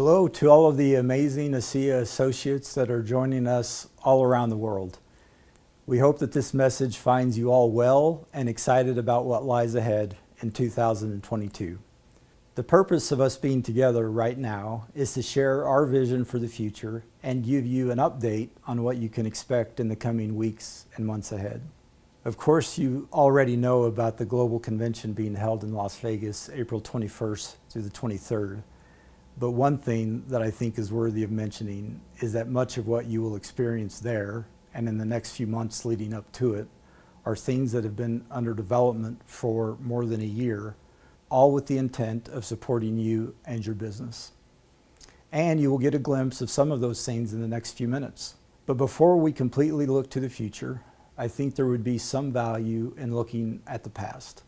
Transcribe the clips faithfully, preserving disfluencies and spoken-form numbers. Hello to all of the amazing ASEA associates that are joining us all around the world. We hope that this message finds you all well and excited about what lies ahead in two thousand twenty-two. The purpose of us being together right now is to share our vision for the future and give you an update on what you can expect in the coming weeks and months ahead. Of course, you already know about the global convention being held in Las Vegas, April twenty-first through the twenty-third. But one thing that I think is worthy of mentioning is that much of what you will experience there and in the next few months leading up to it are things that have been under development for more than a year, all with the intent of supporting you and your business. And you will get a glimpse of some of those things in the next few minutes. But before we completely look to the future, I think there would be some value in looking at the past.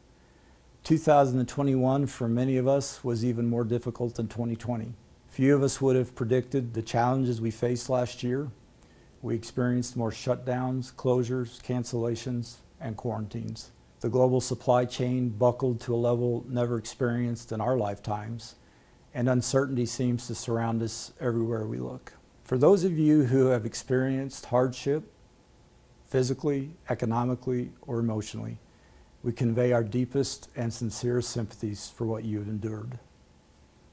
two thousand twenty-one for many of us was even more difficult than twenty twenty. Few of us would have predicted the challenges we faced last year. We experienced more shutdowns, closures, cancellations, and quarantines. The global supply chain buckled to a level never experienced in our lifetimes, and uncertainty seems to surround us everywhere we look. For those of you who have experienced hardship, physically, economically, or emotionally, we convey our deepest and sincere sympathies for what you have endured.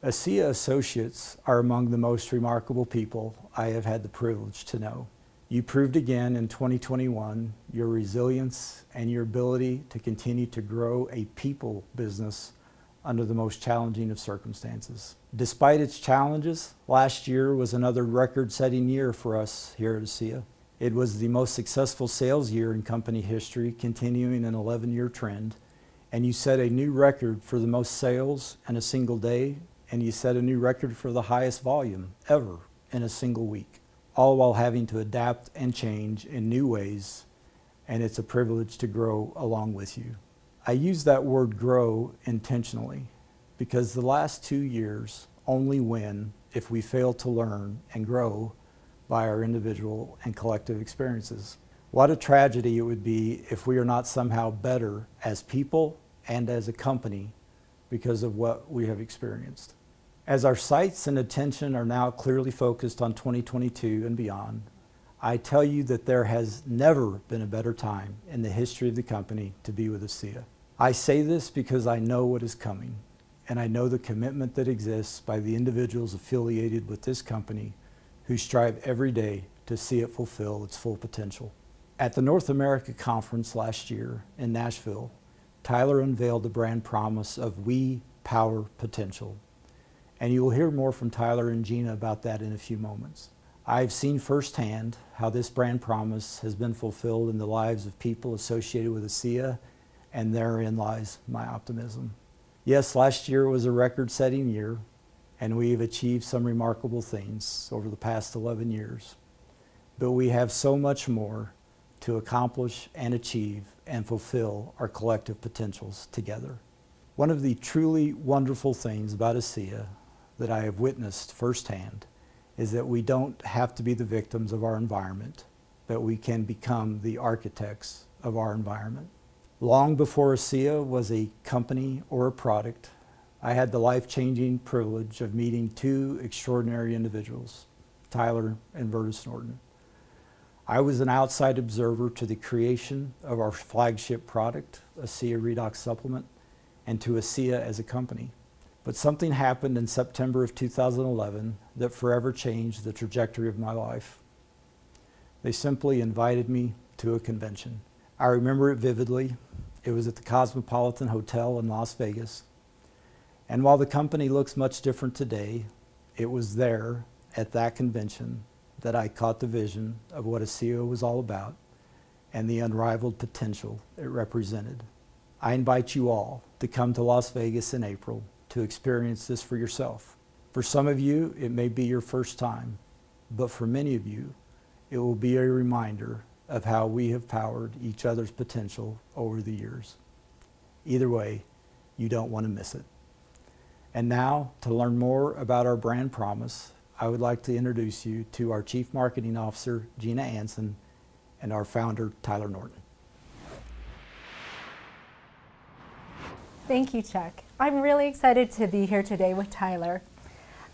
ASEA associates are among the most remarkable people I have had the privilege to know. You proved again in twenty twenty-one your resilience and your ability to continue to grow a people business under the most challenging of circumstances. Despite its challenges, last year was another record-setting year for us here at ASEA. It was the most successful sales year in company history, continuing an eleven-year trend, and you set a new record for the most sales in a single day, and you set a new record for the highest volume ever in a single week, all while having to adapt and change in new ways, and it's a privilege to grow along with you. I use that word grow intentionally because the last two years only win if we fail to learn and grow by our individual and collective experiences. What a tragedy it would be if we are not somehow better as people and as a company because of what we have experienced. As our sights and attention are now clearly focused on twenty twenty-two and beyond, I tell you that there has never been a better time in the history of the company to be with ASEA. I say this because I know what is coming, and I know the commitment that exists by the individuals affiliated with this company who strive every day to see it fulfill its full potential. At the North America Conference last year in Nashville, Tyler unveiled the brand promise of We Power Potential. And you will hear more from Tyler and Gina about that in a few moments. I've seen firsthand how this brand promise has been fulfilled in the lives of people associated with ASEA, and therein lies my optimism. Yes, last year was a record-setting year, and we've achieved some remarkable things over the past eleven years. But we have so much more to accomplish and achieve and fulfill our collective potentials together. One of the truly wonderful things about ASEA that I have witnessed firsthand is that we don't have to be the victims of our environment, that we can become the architects of our environment. Long before ASEA was a company or a product, I had the life-changing privilege of meeting two extraordinary individuals, Tyler and Virtus Norton. I was an outside observer to the creation of our flagship product, ASEA Redox Supplement, and to ASEA as a company. But something happened in September of two thousand eleven that forever changed the trajectory of my life. They simply invited me to a convention. I remember it vividly. It was at the Cosmopolitan Hotel in Las Vegas. And while the company looks much different today, it was there at that convention that I caught the vision of what ASEA was all about and the unrivaled potential it represented. I invite you all to come to Las Vegas in April to experience this for yourself. For some of you, it may be your first time, but for many of you, it will be a reminder of how we have powered each other's potential over the years. Either way, you don't want to miss it. And now, to learn more about our brand promise, I would like to introduce you to our Chief Marketing Officer, Gina Anson, and our founder, Tyler Norton. Thank you, Chuck. I'm really excited to be here today with Tyler.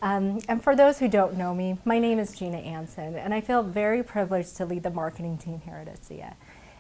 Um, and for those who don't know me, my name is Gina Anson, and I feel very privileged to lead the marketing team here at ASEA.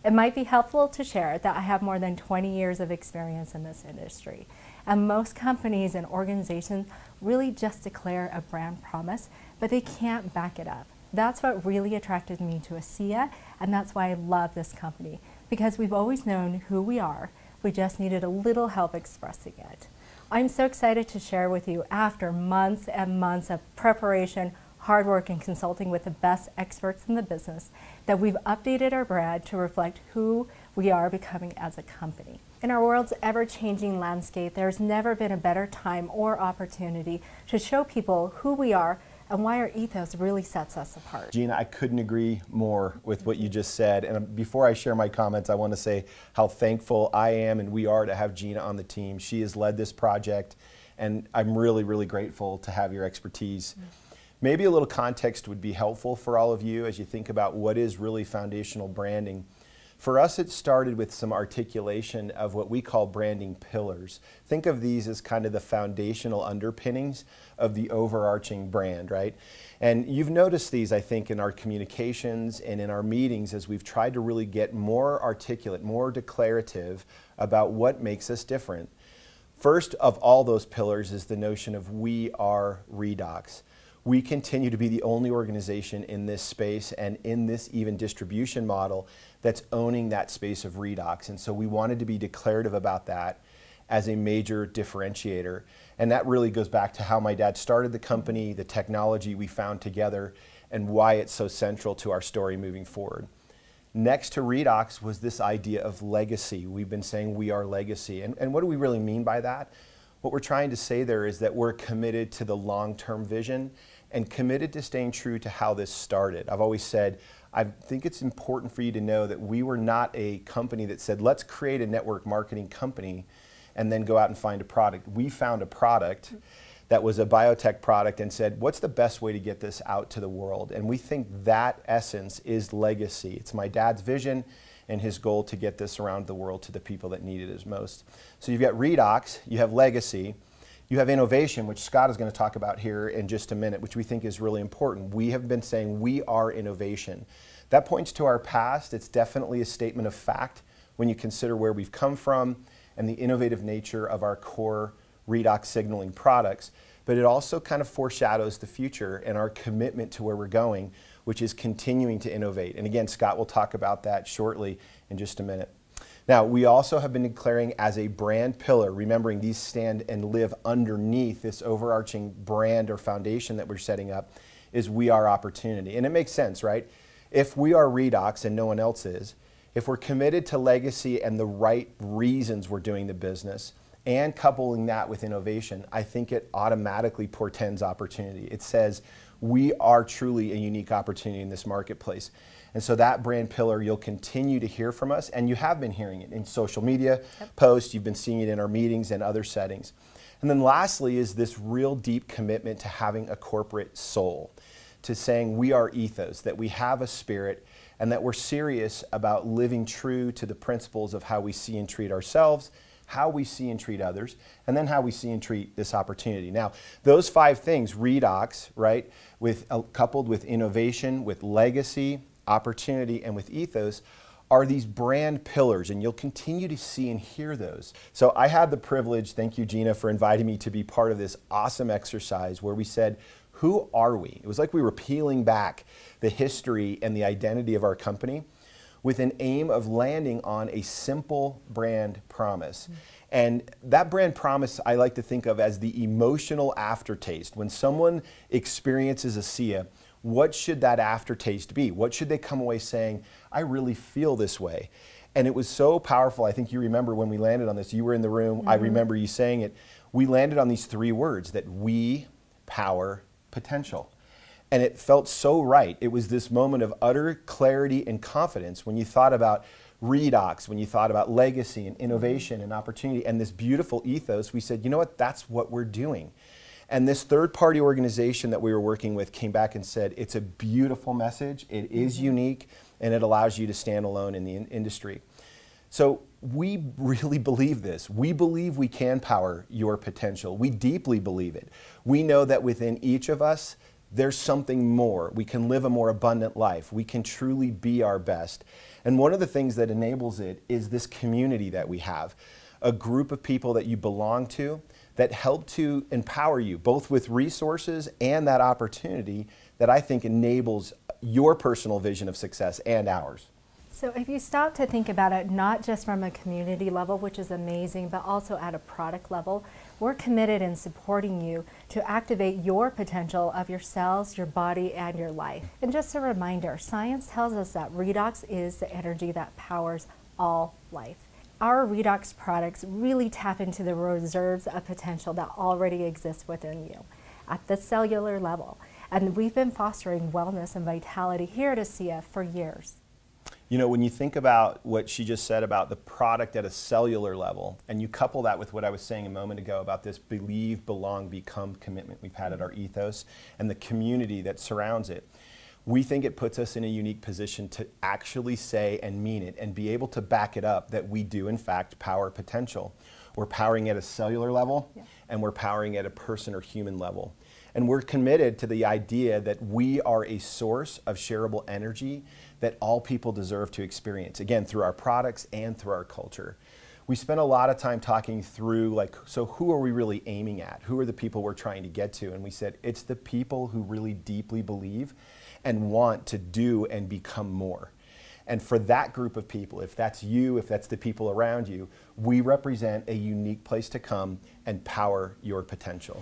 It might be helpful to share that I have more than twenty years of experience in this industry. And most companies and organizations really just declare a brand promise, but they can't back it up. That's what really attracted me to ASEA, and that's why I love this company, because we've always known who we are. We just needed a little help expressing it. I'm so excited to share with you, after months and months of preparation, hard work, and consulting with the best experts in the business, that we've updated our brand to reflect who we are becoming as a company. In our world's ever-changing landscape, there's never been a better time or opportunity to show people who we are and why our ethos really sets us apart. Gina, I couldn't agree more with what you just said. And before I share my comments, I want to say how thankful I am and we are to have Gina on the team. She has led this project, and I'm really, really grateful to have your expertise. Mm-hmm. Maybe a little context would be helpful for all of you as you think about what is really foundational branding. For us, it started with some articulation of what we call branding pillars. Think of these as kind of the foundational underpinnings of the overarching brand, right? And you've noticed these, I think, in our communications and in our meetings as we've tried to really get more articulate, more declarative about what makes us different. First of all those pillars is the notion of we are Redox. We continue to be the only organization in this space and in this even distribution model that's owning that space of Redox. And so we wanted to be declarative about that as a major differentiator. And that really goes back to how my dad started the company, the technology we found together, and why it's so central to our story moving forward. Next to Redox was this idea of legacy. We've been saying we are legacy. And, and what do we really mean by that? What we're trying to say there is that we're committed to the long-term vision and committed to staying true to how this started. I've always said, I think it's important for you to know that we were not a company that said, let's create a network marketing company and then go out and find a product. We found a product that was a biotech product and said, what's the best way to get this out to the world? And we think that essence is legacy. It's my dad's vision and his goal to get this around the world to the people that need it most. So you've got Redox, you have legacy, you have innovation, which Scott is going to talk about here in just a minute, which we think is really important. We have been saying we are innovation. That points to our past. It's definitely a statement of fact when you consider where we've come from and the innovative nature of our core Redox signaling products. But it also kind of foreshadows the future and our commitment to where we're going, which is continuing to innovate. And again, Scott will talk about that shortly in just a minute. Now, we also have been declaring as a brand pillar, remembering these stand and live underneath this overarching brand or foundation that we're setting up, is we are opportunity. And it makes sense, right? If we are Redox and no one else is, if we're committed to legacy and the right reasons we're doing the business, and coupling that with innovation, I think it automatically portends opportunity. It says we are truly a unique opportunity in this marketplace. And so that brand pillar, you'll continue to hear from us, and you have been hearing it in social media yep. posts, you've been seeing it in our meetings and other settings. And then lastly is this real deep commitment to having a corporate soul, to saying we are ethos, that we have a spirit, and that we're serious about living true to the principles of how we see and treat ourselves, how we see and treat others, and then how we see and treat this opportunity. Now, those five things, Redox, right, with, uh, coupled with innovation, with legacy, opportunity, and with ethos, are these brand pillars, and you'll continue to see and hear those. So I had the privilege, thank you, Gina, for inviting me to be part of this awesome exercise where we said, who are we? It was like we were peeling back the history and the identity of our company, with an aim of landing on a simple brand promise. Mm-hmm. And that brand promise I like to think of as the emotional aftertaste. When someone experiences ASEA, what should that aftertaste be? What should they come away saying, I really feel this way? And it was so powerful. I think you remember when we landed on this, you were in the room, mm-hmm. I remember you saying it. We landed on these three words, that we power potential. And it felt so right. It was this moment of utter clarity and confidence when you thought about Redox, when you thought about legacy and innovation and opportunity and this beautiful ethos, we said, you know what, that's what we're doing. And this third-party organization that we were working with came back and said, it's a beautiful message, it is unique, and it allows you to stand alone in the in- industry. So we really believe this. We believe we can power your potential. We deeply believe it. We know that within each of us, there's something more. We can live a more abundant life. We can truly be our best. And one of the things that enables it is this community that we have, a group of people that you belong to that help to empower you, both with resources and that opportunity that I think enables your personal vision of success and ours. So if you stop to think about it, not just from a community level, which is amazing, but also at a product level, we're committed in supporting you to activate your potential of your cells, your body, and your life. And just a reminder, science tells us that redox is the energy that powers all life. Our redox products really tap into the reserves of potential that already exists within you at the cellular level. And we've been fostering wellness and vitality here at ASEA for years. You know, when you think about what she just said about the product at a cellular level, and you couple that with what I was saying a moment ago about this believe, belong, become commitment we've had at our ethos and the community that surrounds it, we think it puts us in a unique position to actually say and mean it and be able to back it up that we do in fact power potential. We're powering at a cellular level, yeah, and we're powering at a person or human level. And we're committed to the idea that we are a source of shareable energy that all people deserve to experience, again, through our products and through our culture. We spent a lot of time talking through, like, so who are we really aiming at? Who are the people we're trying to get to? And we said, it's the people who really deeply believe and want to do and become more. And for that group of people, if that's you, if that's the people around you, we represent a unique place to come and power your potential.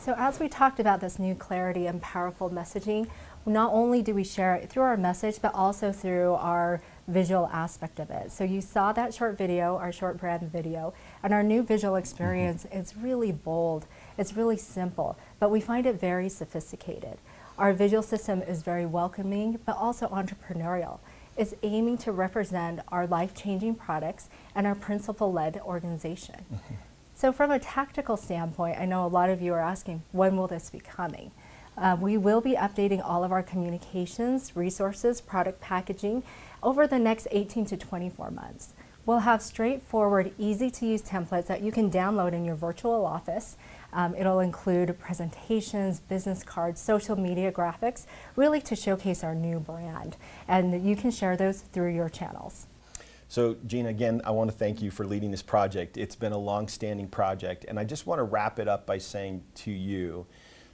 So as we talked about this new clarity and powerful messaging, not only do we share it through our message, but also through our visual aspect of it. So you saw that short video, our short brand video, and our new visual experience, mm-hmm. It's really bold, it's really simple, but we find it very sophisticated. Our visual system is very welcoming, but also entrepreneurial. It's aiming to represent our life-changing products and our principle-led organization. Mm-hmm. So from a tactical standpoint, I know a lot of you are asking, when will this be coming? Uh, we will be updating all of our communications, resources, product packaging over the next eighteen to twenty-four months. We'll have straightforward, easy to use templates that you can download in your virtual office. Um, it'll include presentations, business cards, social media graphics, really to showcase our new brand. And you can share those through your channels. So Gina, again, I want to thank you for leading this project. It's been a long-standing project, and I just want to wrap it up by saying to you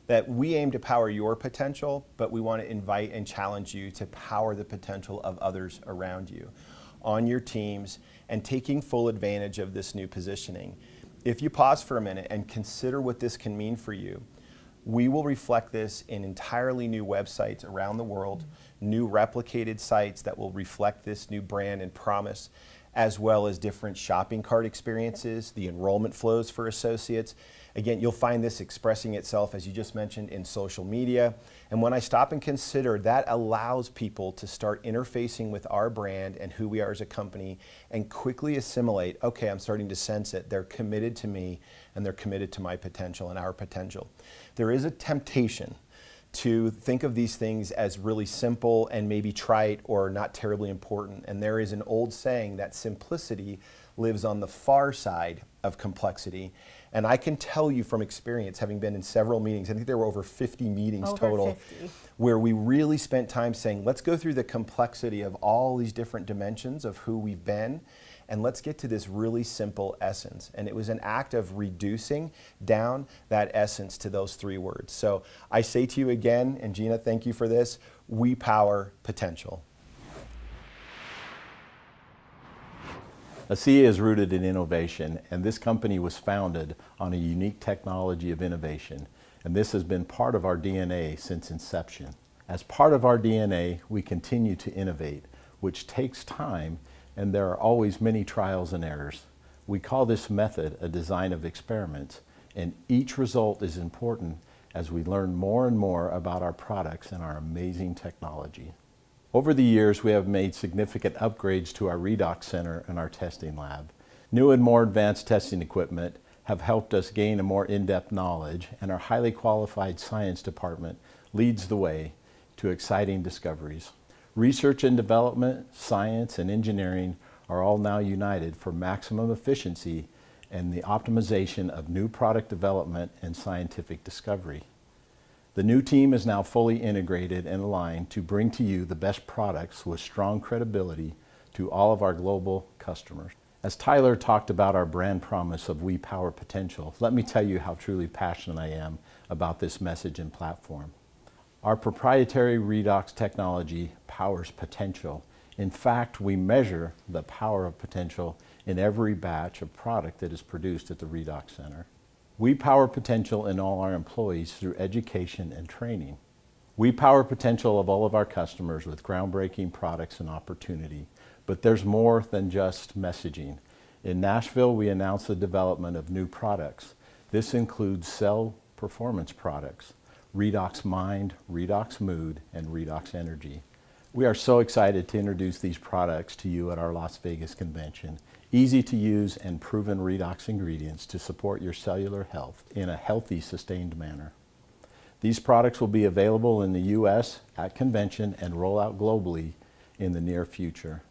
that we aim to power your potential, but we want to invite and challenge you to power the potential of others around you, on your teams, and taking full advantage of this new positioning. If you pause for a minute and consider what this can mean for you, we will reflect this in entirely new websites around the world, new replicated sites that will reflect this new brand and promise, as well as different shopping cart experiences, the enrollment flows for associates. Again, you'll find this expressing itself, as you just mentioned, in social media. And when I stop and consider, that allows people to start interfacing with our brand and who we are as a company and quickly assimilate, okay, I'm starting to sense it. They're committed to me and they're committed to my potential and our potential. There is a temptation to think of these things as really simple and maybe trite or not terribly important. And there is an old saying that simplicity lives on the far side of complexity. And I can tell you from experience, having been in several meetings, I think there were over fifty meetings over total, fifty. Where we really spent time saying, let's go through the complexity of all these different dimensions of who we've been, and let's get to this really simple essence. And it was an act of reducing down that essence to those three words. So I say to you again, and Gina, thank you for this, we power potential. ASEA is rooted in innovation, and this company was founded on a unique technology of innovation. And this has been part of our D N A since inception. As part of our D N A, we continue to innovate, which takes time, and there are always many trials and errors. We call this method a design of experiments, and each result is important as we learn more and more about our products and our amazing technology. Over the years, we have made significant upgrades to our redox center and our testing lab. New and more advanced testing equipment have helped us gain a more in-depth knowledge, and our highly qualified science department leads the way to exciting discoveries. Research and development, science, and engineering are all now united for maximum efficiency and the optimization of new product development and scientific discovery. The new team is now fully integrated and aligned to bring to you the best products with strong credibility to all of our global customers. As Tyler talked about our brand promise of We Power Potential, let me tell you how truly passionate I am about this message and platform. Our proprietary redox technology powers potential. In fact, we measure the power of potential in every batch of product that is produced at the Redox Center. We power potential in all our employees through education and training. We power potential of all of our customers with groundbreaking products and opportunity. But there's more than just messaging. In Nashville, we announced the development of new products. This includes cell performance products, Redox Mind, Redox Mood, and Redox Energy. We are so excited to introduce these products to you at our Las Vegas convention. Easy to use and proven redox ingredients to support your cellular health in a healthy, sustained manner. These products will be available in the U S at convention and roll out globally in the near future.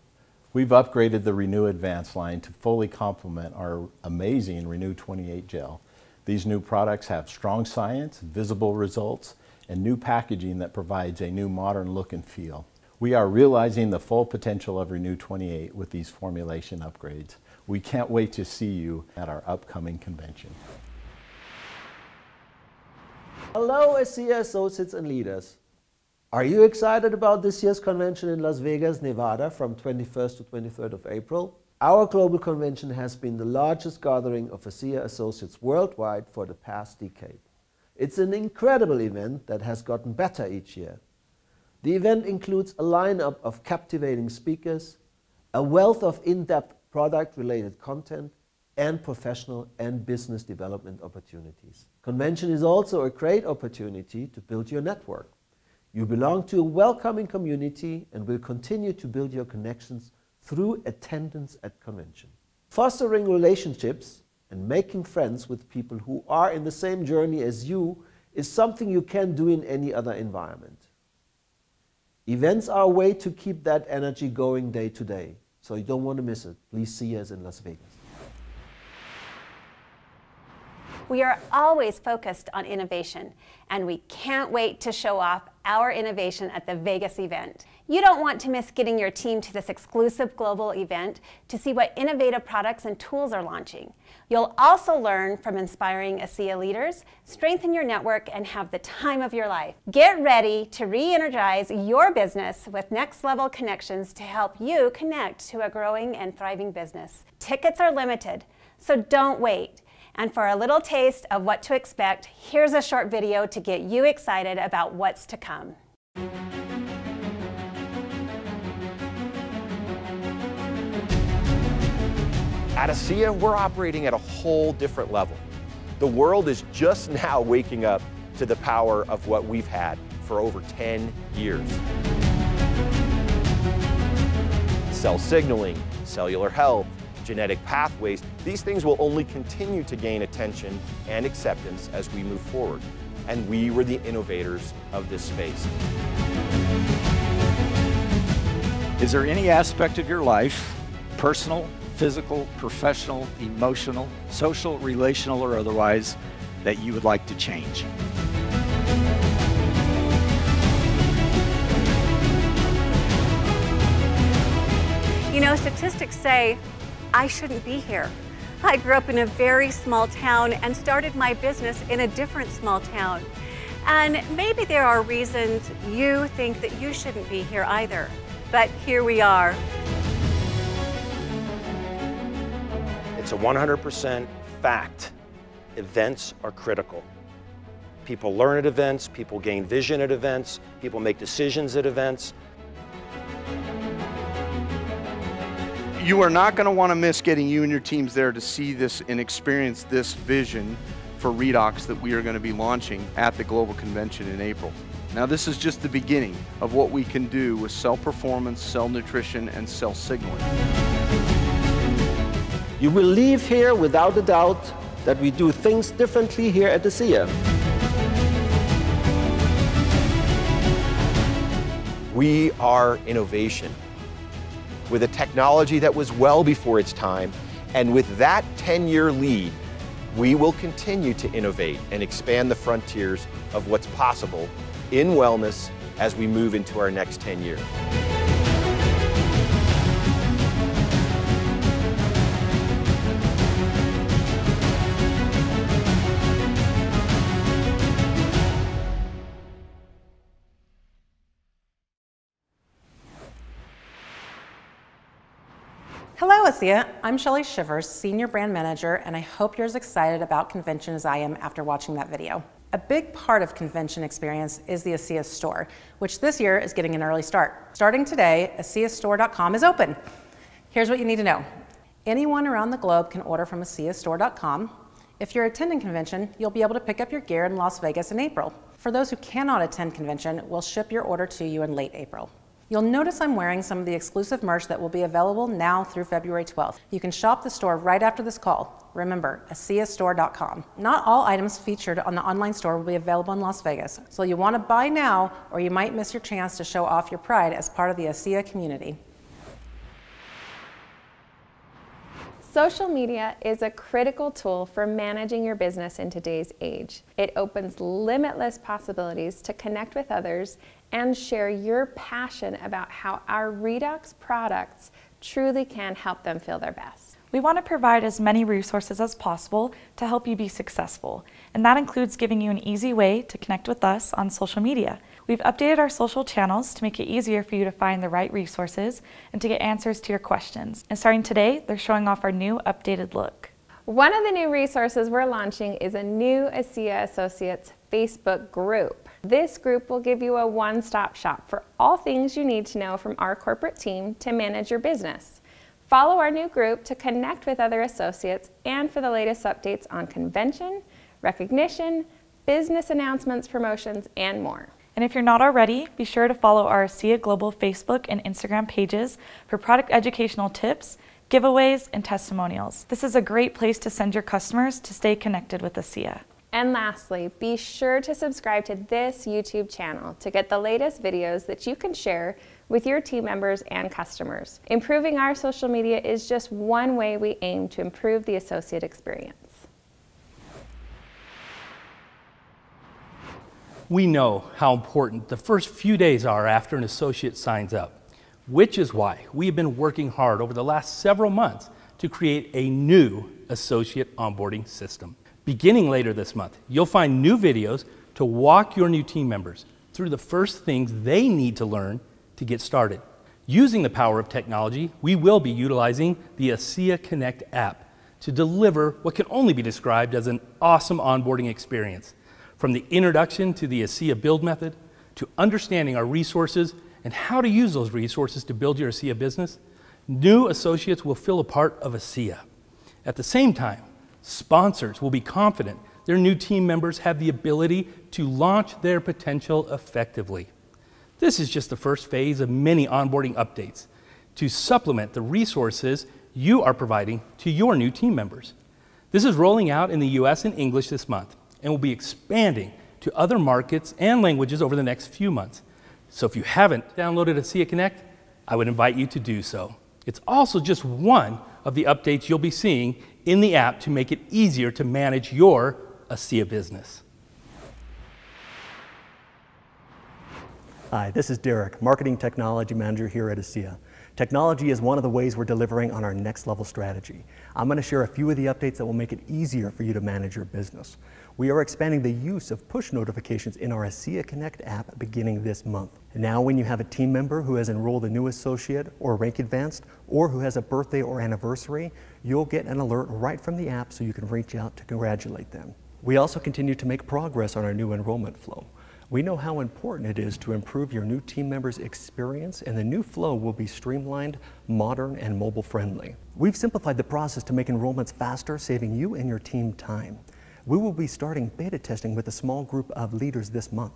We've upgraded the Renew Advance line to fully complement our amazing Renew twenty-eight gel. These new products have strong science, visible results, and new packaging that provides a new modern look and feel. We are realizing the full potential of Renew twenty-eight with these formulation upgrades. We can't wait to see you at our upcoming convention. Hello, ASEA associates and leaders. Are you excited about this year's convention in Las Vegas, Nevada from twenty-first to twenty-third of April? Our global convention has been the largest gathering of ASEA associates worldwide for the past decade. It's an incredible event that has gotten better each year. The event includes a lineup of captivating speakers, a wealth of in-depth product-related content, and professional and business development opportunities. Convention is also a great opportunity to build your network. You belong to a welcoming community and will continue to build your connections through attendance at convention. Fostering relationships and making friends with people who are in the same journey as you is something you can't do in any other environment. Events are a way to keep that energy going day to day, so you don't want to miss it. Please see us in Las Vegas. We are always focused on innovation, and we can't wait to show off our innovation at the Vegas event. You don't want to miss getting your team to this exclusive global event to see what innovative products and tools are launching. You'll also learn from inspiring ASEA leaders, strengthen your network, and have the time of your life. Get ready to re-energize your business with next-level connections to help you connect to a growing and thriving business. Tickets are limited, so don't wait. And for a little taste of what to expect, here's a short video to get you excited about what's to come. At ASEA, we're operating at a whole different level. The world is just now waking up to the power of what we've had for over ten years. Cell signaling, cellular health, genetic pathways, these things will only continue to gain attention and acceptance as we move forward. and we were the innovators of this space. Is there any aspect of your life, personal, physical, professional, emotional, social, relational, or otherwise, that you would like to change? You know, statistics say I shouldn't be here. I grew up in a very small town and started my business in a different small town. And maybe there are reasons you think that you shouldn't be here either, but here we are. It's a one hundred percent fact. Events are critical. People learn at events, people gain vision at events, people make decisions at events. You are not going to want to miss getting you and your teams there to see this and experience this vision for Redox that we are going to be launching at the Global Convention in April. Now this is just the beginning of what we can do with cell performance, cell nutrition, and cell signaling. You will leave here without a doubt that we do things differently here at ASEA. We are innovation, with a technology that was well before its time, and with that ten-year lead, we will continue to innovate and expand the frontiers of what's possible in wellness as we move into our next ten years. Hello, ASEA. I'm Shelley Shivers, Senior Brand Manager, and I hope you're as excited about convention as I am after watching that video. A big part of convention experience is the ASEA Store, which this year is getting an early start. Starting today, asea store dot com is open. Here's what you need to know. Anyone around the globe can order from asea store dot com. If you're attending convention, you'll be able to pick up your gear in Las Vegas in April. For those who cannot attend convention, we'll ship your order to you in late April. You'll notice I'm wearing some of the exclusive merch that will be available now through February twelfth. You can shop the store right after this call. Remember, asea store dot com. Not all items featured on the online store will be available in Las Vegas, so you'll want to buy now or you might miss your chance to show off your pride as part of the ASEA community. Social media is a critical tool for managing your business in today's age. It opens limitless possibilities to connect with others and share your passion about how our Redox products truly can help them feel their best. We want to provide as many resources as possible to help you be successful, and that includes giving you an easy way to connect with us on social media. We've updated our social channels to make it easier for you to find the right resources and to get answers to your questions. And starting today, they're showing off our new updated look. One of the new resources we're launching is a new ASEA Associates Facebook group. This group will give you a one-stop shop for all things you need to know from our corporate team to manage your business. Follow our new group to connect with other associates and for the latest updates on convention, recognition, business announcements, promotions, and more. And if you're not already, be sure to follow our ASEA Global Facebook and Instagram pages for product educational tips, giveaways, and testimonials. This is a great place to send your customers to stay connected with ASEA. And lastly, be sure to subscribe to this YouTube channel to get the latest videos that you can share with your team members and customers. Improving our social media is just one way we aim to improve the associate experience. We know how important the first few days are after an associate signs up, which is why we've been working hard over the last several months to create a new associate onboarding system. Beginning later this month, you'll find new videos to walk your new team members through the first things they need to learn to get started. Using the power of technology, we will be utilizing the ASEA Connect app to deliver what can only be described as an awesome onboarding experience. From the introduction to the ASEA build method, to understanding our resources and how to use those resources to build your ASEA business, new associates will feel a part of ASEA. At the same time, sponsors will be confident their new team members have the ability to launch their potential effectively. This is just the first phase of many onboarding updates to supplement the resources you are providing to your new team members. This is rolling out in the U S in English this month and will be expanding to other markets and languages over the next few months. So if you haven't downloaded ASEA Connect, I would invite you to do so. It's also just one of the updates you'll be seeing in the app to make it easier to manage your ASEA business. Hi, this is Derek, Marketing Technology Manager here at ASEA. Technology is one of the ways we're delivering on our next level strategy. I'm going to share a few of the updates that will make it easier for you to manage your business. We are expanding the use of push notifications in our ASEA Connect app beginning this month. Now when you have a team member who has enrolled a new associate or rank advanced or who has a birthday or anniversary, you'll get an alert right from the app so you can reach out to congratulate them. We also continue to make progress on our new enrollment flow. We know how important it is to improve your new team members' experience, and the new flow will be streamlined, modern, and mobile friendly. We've simplified the process to make enrollments faster, saving you and your team time. We will be starting beta testing with a small group of leaders this month.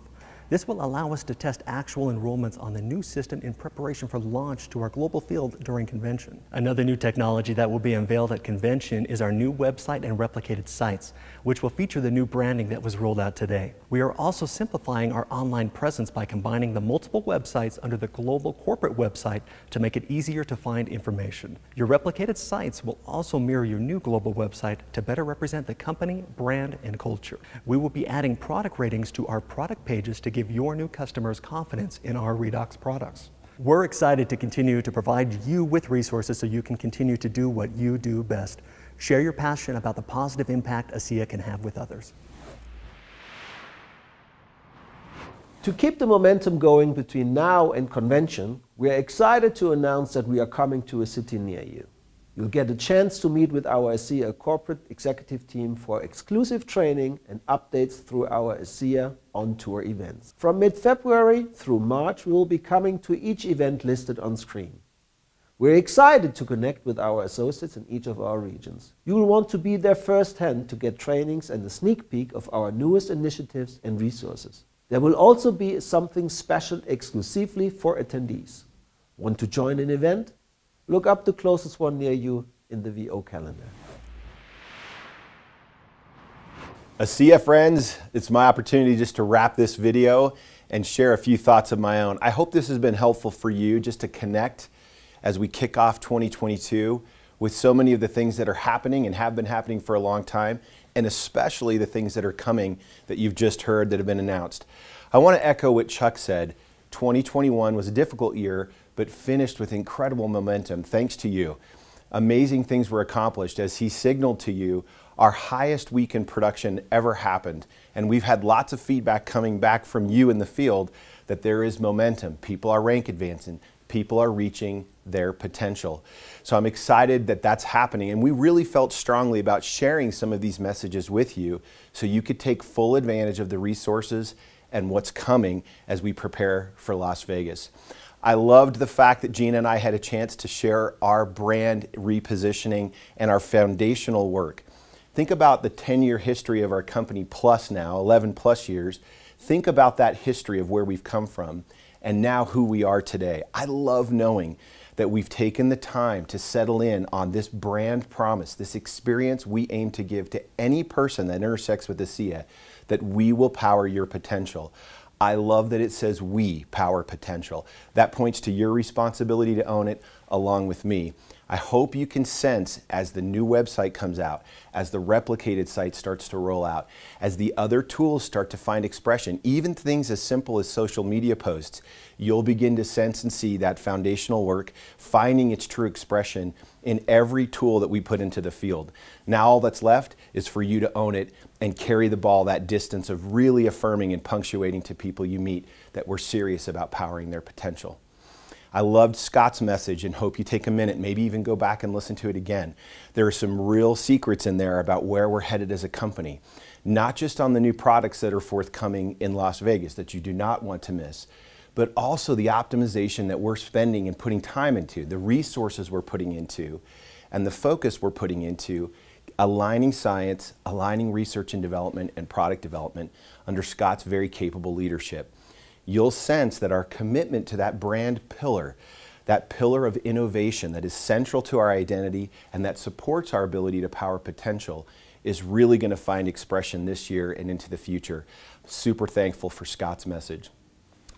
This will allow us to test actual enrollments on the new system in preparation for launch to our global field during convention. Another new technology that will be unveiled at convention is our new website and replicated sites, which will feature the new branding that was rolled out today. We are also simplifying our online presence by combining the multiple websites under the global corporate website to make it easier to find information. Your replicated sites will also mirror your new global website to better represent the company, brand, and culture. We will be adding product ratings to our product pages to give your new customers confidence in our Redox products. We're excited to continue to provide you with resources so you can continue to do what you do best. Share your passion about the positive impact ASEA can have with others. To keep the momentum going between now and convention, we are excited to announce that we are coming to a city near you. You'll get a chance to meet with our ASEA corporate executive team for exclusive training and updates through our ASEA on-tour events. From mid-February through March, we will be coming to each event listed on screen. We're excited to connect with our associates in each of our regions. You will want to be there firsthand to get trainings and a sneak peek of our newest initiatives and resources. There will also be something special exclusively for attendees. Want to join an event? Look up the closest one near you in the V O calendar. ASEA friends, it's my opportunity just to wrap this video and share a few thoughts of my own. I hope this has been helpful for you just to connect as we kick off twenty twenty-two with so many of the things that are happening and have been happening for a long time, and especially the things that are coming that you've just heard that have been announced. I want to echo what Chuck said. twenty twenty-one was a difficult year, but finished with incredible momentum, thanks to you. Amazing things were accomplished. As he signaled to you, our highest week in production ever happened, and we've had lots of feedback coming back from you in the field that there is momentum. People are rank advancing. People are reaching their potential. So I'm excited that that's happening, and we really felt strongly about sharing some of these messages with you so you could take full advantage of the resources and what's coming as we prepare for Las Vegas. I loved the fact that Gina and I had a chance to share our brand repositioning and our foundational work. Think about the ten-year history of our company plus now, eleven plus years. Think about that history of where we've come from and now who we are today. I love knowing that we've taken the time to settle in on this brand promise, this experience we aim to give to any person that intersects with ASEA, that we will power your potential. I love that it says we power potential. That points to your responsibility to own it along with me. I hope you can sense as the new website comes out, as the replicated site starts to roll out, as the other tools start to find expression, even things as simple as social media posts, you'll begin to sense and see that foundational work finding its true expression in every tool that we put into the field. Now all that's left is for you to own it and carry the ball that distance of really affirming and punctuating to people you meet that we're serious about powering their potential. I loved Scott's message and hope you take a minute, maybe even go back and listen to it again. There are some real secrets in there about where we're headed as a company, not just on the new products that are forthcoming in Las Vegas that you do not want to miss, but also the optimization that we're spending and putting time into, the resources we're putting into, and the focus we're putting into aligning science, aligning research and development and product development under Scott's very capable leadership. You'll sense that our commitment to that brand pillar, that pillar of innovation that is central to our identity and that supports our ability to power potential, is really going to find expression this year and into the future. Super thankful for Scott's message.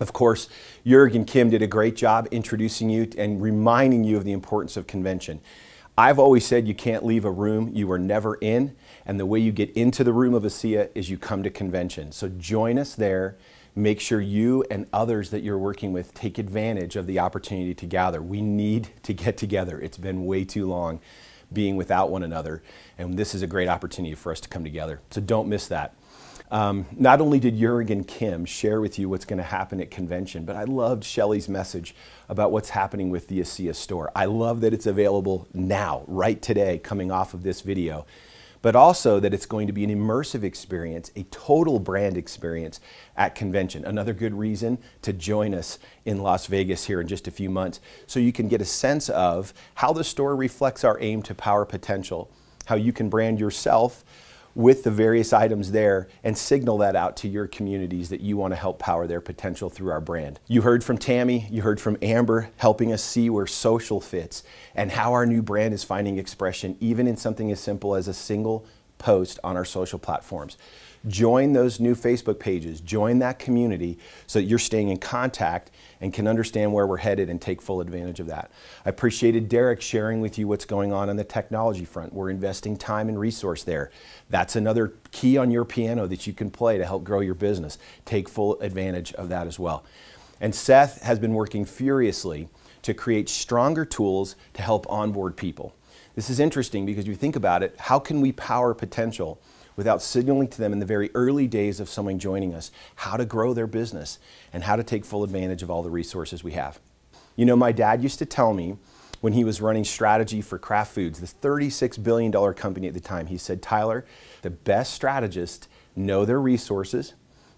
Of course, Juerg and Kim did a great job introducing you and reminding you of the importance of convention. I've always said you can't leave a room you are never in, and the way you get into the room of ASEA is you come to convention. So join us there. Make sure you and others that you're working with take advantage of the opportunity to gather. We need to get together. It's been way too long being without one another, and this is a great opportunity for us to come together. So don't miss that. Um, not only did Juerg and Kim share with you what's going to happen at convention, but I loved Shelley's message about what's happening with the ASEA store. I love that it's available now, right today, coming off of this video, but also that it's going to be an immersive experience, a total brand experience at convention. Another good reason to join us in Las Vegas here in just a few months, so you can get a sense of how the store reflects our aim to power potential, how you can brand yourself with the various items there and signal that out to your communities that you want to help power their potential through our brand. You heard from Tammy, you heard from Amber, helping us see where social fits and how our new brand is finding expression even in something as simple as a single post on our social platforms. Join those new Facebook pages, join that community so that you're staying in contact and can understand where we're headed and take full advantage of that. I appreciated Derek sharing with you what's going on on the technology front. We're investing time and resource there. That's another key on your piano that you can play to help grow your business. Take full advantage of that as well. And Seth has been working furiously to create stronger tools to help onboard people. This is interesting because you think about it, how can we power potential without signaling to them in the very early days of someone joining us how to grow their business and how to take full advantage of all the resources we have? You know, my dad used to tell me when he was running strategy for Kraft Foods, this thirty-six billion dollar company at the time, he said, Tyler, the best strategists know their resources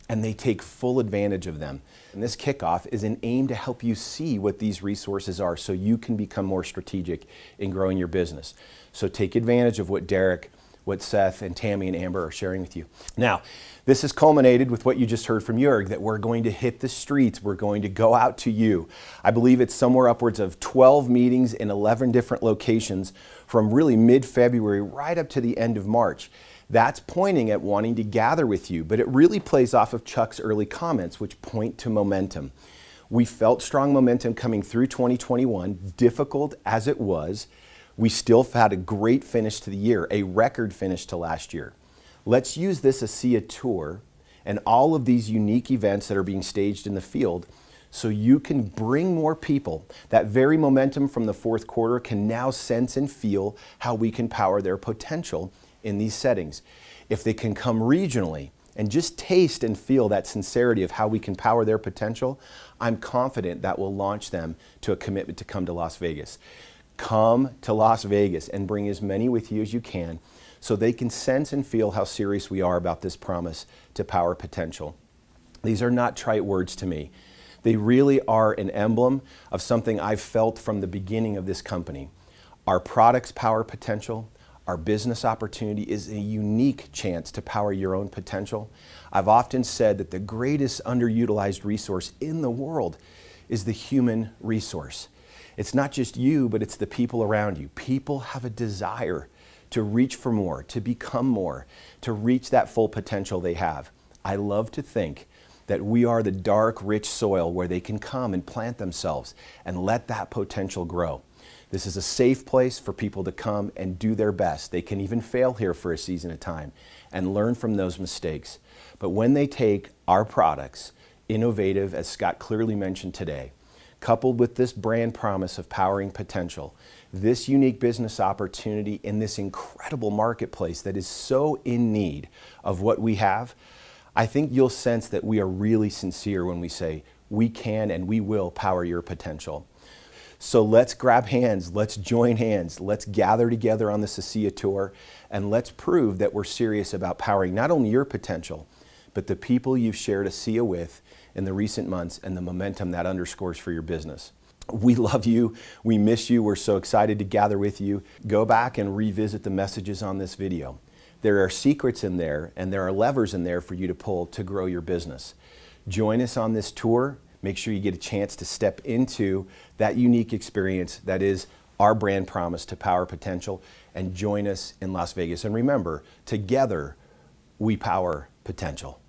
and they take full advantage of them. And this kickoff is an aim to help you see what these resources are so you can become more strategic in growing your business. So take advantage of what Derek, what Seth and Tammy and Amber are sharing with you. Now, this has culminated with what you just heard from Juerg, that we're going to hit the streets, we're going to go out to you. I believe it's somewhere upwards of twelve meetings in eleven different locations from really mid-February right up to the end of March. That's pointing at wanting to gather with you, but it really plays off of Chuck's early comments, which point to momentum. We felt strong momentum coming through twenty twenty-one, difficult as it was. We still had a great finish to the year, a record finish to last year. Let's use this ASEA tour and all of these unique events that are being staged in the field so you can bring more people. That very momentum from the fourth quarter can now sense and feel how we can power their potential in these settings. If they can come regionally and just taste and feel that sincerity of how we can power their potential, I'm confident that will launch them to a commitment to come to Las Vegas. Come to Las Vegas and bring as many with you as you can so they can sense and feel how serious we are about this promise to power potential. These are not trite words to me. They really are an emblem of something I've felt from the beginning of this company. Our products power potential. Our business opportunity is a unique chance to power your own potential. I've often said that the greatest underutilized resource in the world is the human resource. It's not just you, but it's the people around you. People have a desire to reach for more, to become more, to reach that full potential they have. I love to think that we are the dark, rich soil where they can come and plant themselves and let that potential grow. This is a safe place for people to come and do their best. They can even fail here for a season of time and learn from those mistakes. But when they take our products, innovative, as Scott clearly mentioned today, coupled with this brand promise of powering potential, this unique business opportunity in this incredible marketplace that is so in need of what we have, I think you'll sense that we are really sincere when we say we can and we will power your potential. So let's grab hands, let's join hands, let's gather together on this ASEA tour, and let's prove that we're serious about powering not only your potential, but the people you've shared ASEA with in the recent months and the momentum that underscores for your business. We love you, we miss you, we're so excited to gather with you. Go back and revisit the messages on this video. There are secrets in there and there are levers in there for you to pull to grow your business. Join us on this tour. Make sure you get a chance to step into that unique experience that is our brand promise to power potential, and join us in Las Vegas. And remember, together we power potential.